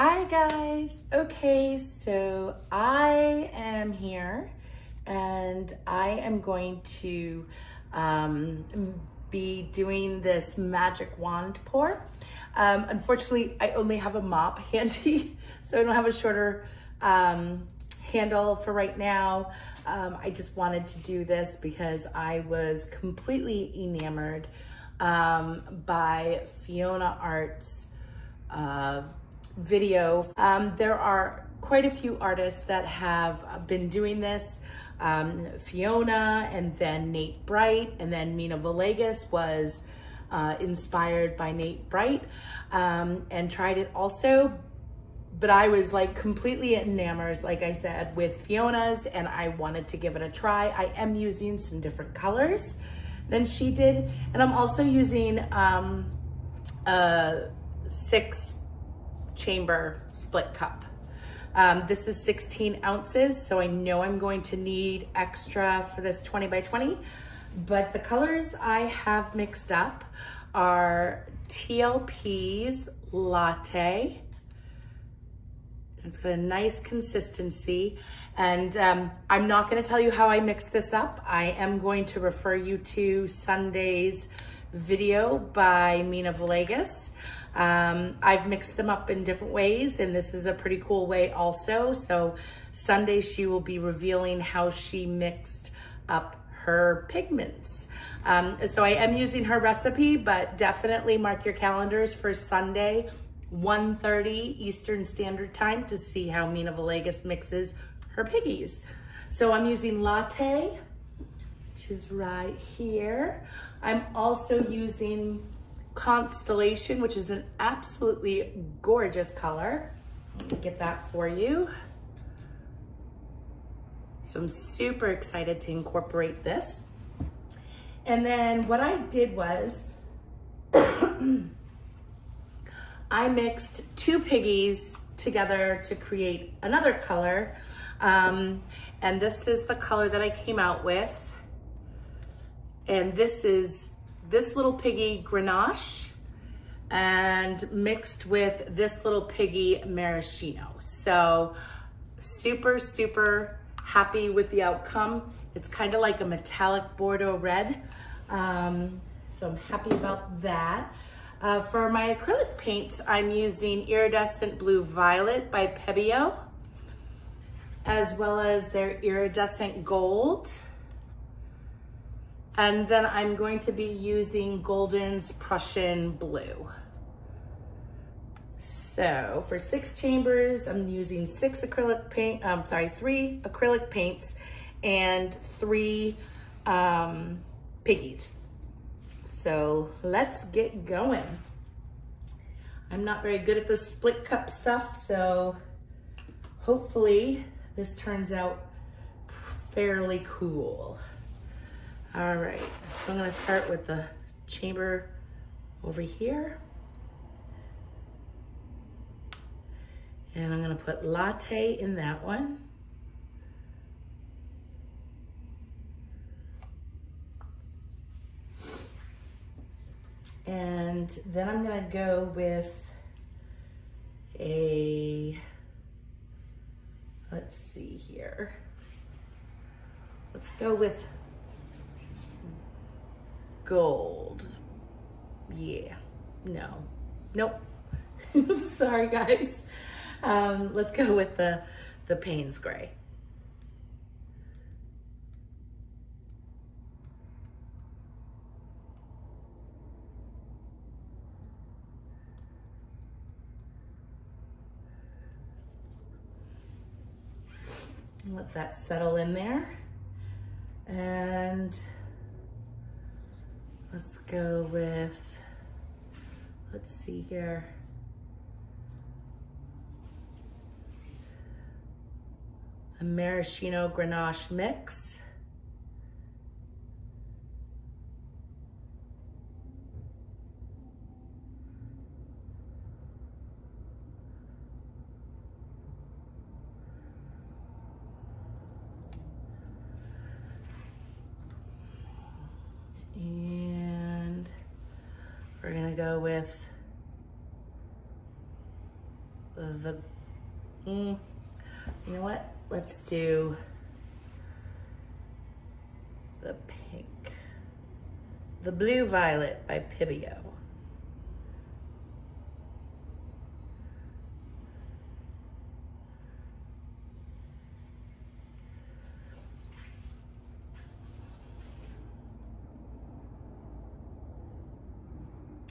Hi guys, okay, so I am here and I am going to be doing this magic wand pour. Unfortunately, I only have a mop handy, so I don't have a shorter handle for right now. I just wanted to do this because I was completely enamored by Fiona Art's video. There are quite a few artists that have been doing this. Fiona, and then Nate Bright, and then Mina Villegas was inspired by Nate Bright and tried it also. But I was like completely enamored, like I said, with Fiona's, and I wanted to give it a try. I am using some different colors than she did. And I'm also using a 6 chamber split cup. This is 16 ounces, so I know I'm going to need extra for this 20 by 20, but the colors I have mixed up are TLP's Latte. It's got a nice consistency, and I'm not gonna tell you how I mix this up. I am going to refer you to Sunday's video by Mina Villegas. I've mixed them up in different ways, and this is a pretty cool way also. So Sunday she will be revealing how she mixed up her pigments. So I am using her recipe, but definitely mark your calendars for Sunday, 1:30 Eastern Standard Time, to see how Mina Villegas mixes her piggies. So I'm using Latte, which is right here. I'm also using Constelation, which is an absolutely gorgeous color. Let me get that for you. So I'm super excited to incorporate this. And then what I did was I mixed two piggies together to create another color. And this is the color that I came out with. And this is this little piggy Grenache, and mixed with this little piggy Maraschino. So super, super happy with the outcome. It's kind of like a metallic Bordeaux red. So I'm happy about that. For my acrylic paints, I'm using Iridescent Blue Violet by Pébéo, as well as their Iridescent Gold. And then I'm going to be using Golden's Prussian Blue. So for 6 chambers, I'm using three acrylic paints and 3 piggies. So let's get going. I'm not very good at the split cup stuff, so hopefully this turns out fairly cool. All right, so I'm gonna start with the chamber over here. And I'm gonna put Latte in that one. And then I'm gonna go with a, let's see here. Let's go with Gold. Yeah, no, nope. Sorry guys. Let's go with the Payne's Gray. Let that settle in there. And let's go with, let's see here. A Maraschino Grenache mix. We're gonna go with the, you know what? Let's do the pink. The Blue Violet by Pébéo.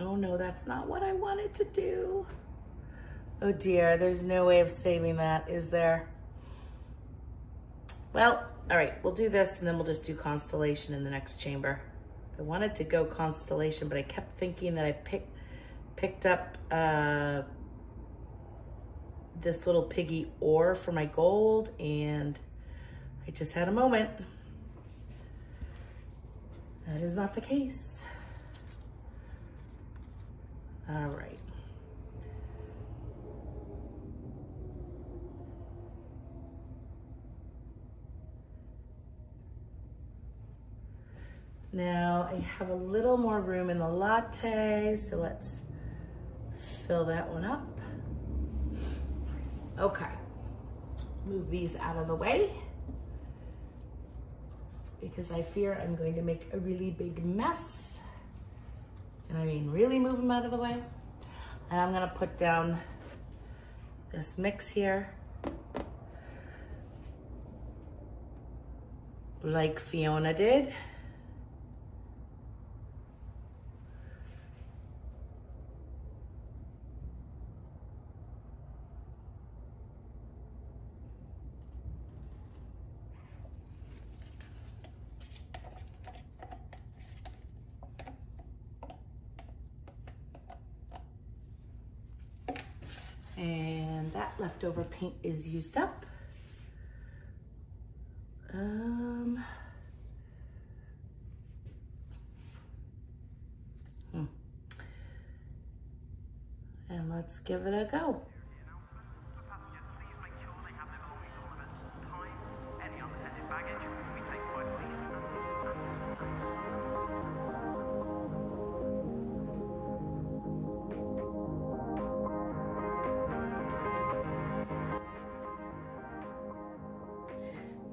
Oh no, that's not what I wanted to do. Oh dear, there's no way of saving that, is there? Well, all right, we'll do this and then we'll just do Constellation in the next chamber. I wanted to go Constellation, but I kept thinking that I picked up this little piggy ore for my gold, and I just had a moment. That is not the case. All right. Now I have a little more room in the latte, so let's fill that one up. Okay, move these out of the way because I fear I'm going to make a really big mess. And I mean really move them out of the way. And I'm gonna put down this mix here. Like Fiona did. And that leftover paint is used up. And let's give it a go.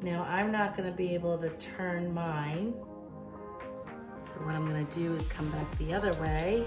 Now I'm not gonna be able to turn mine. So what I'm gonna do is come back the other way.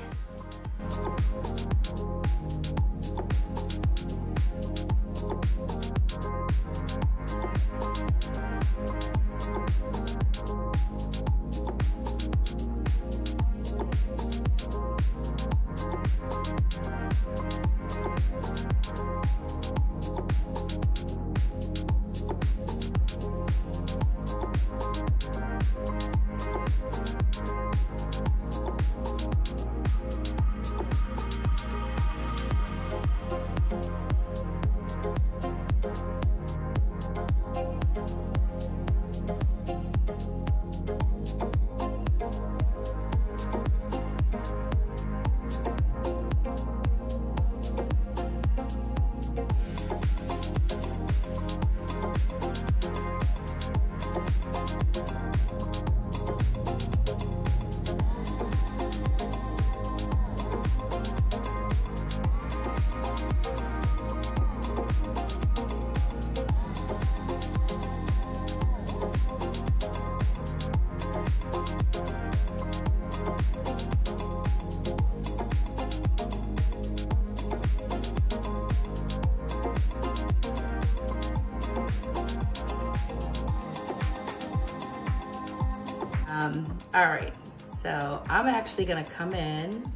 All right, so I'm actually gonna come in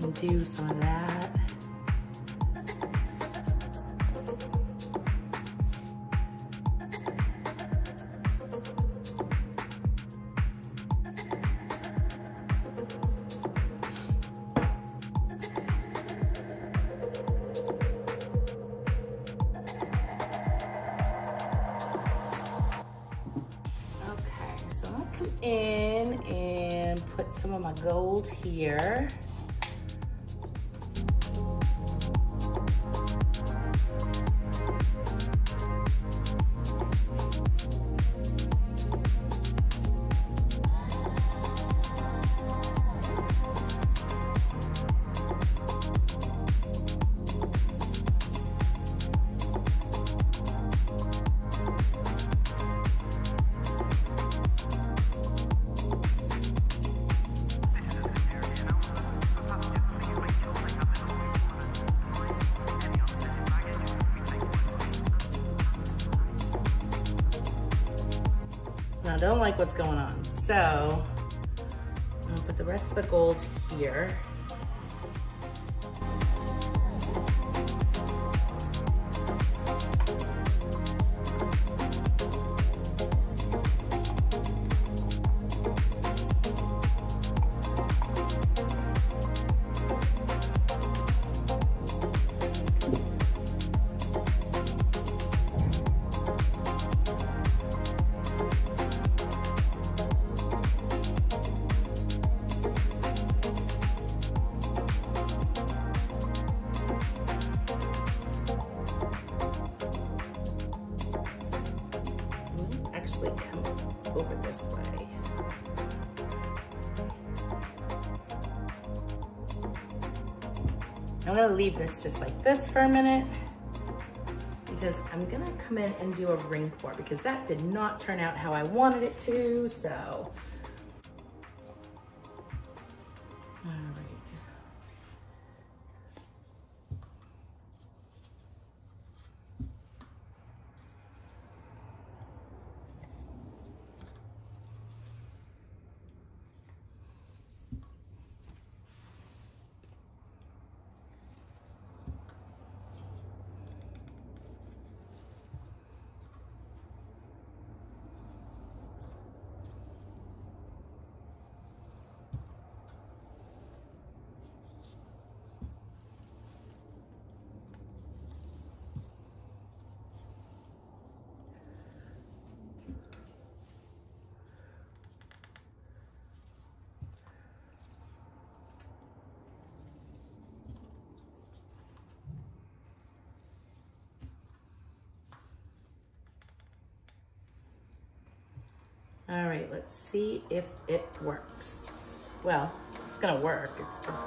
and do some of that. In and put some of my gold here. I don't like what's going on. So I'm gonna put the rest of the gold here. I'm gonna leave this just like this for a minute because I'm gonna come in and do a ring pour because that did not turn out how I wanted it to, so. All right. All right, let's see if it works. Well, it's gonna work, it's just.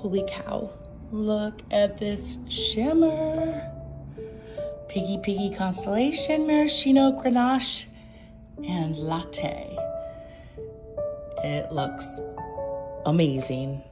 Holy cow. Look at this shimmer. Piggy Piggy Constelation, Maraschino, Grenache, and Latte. It looks amazing.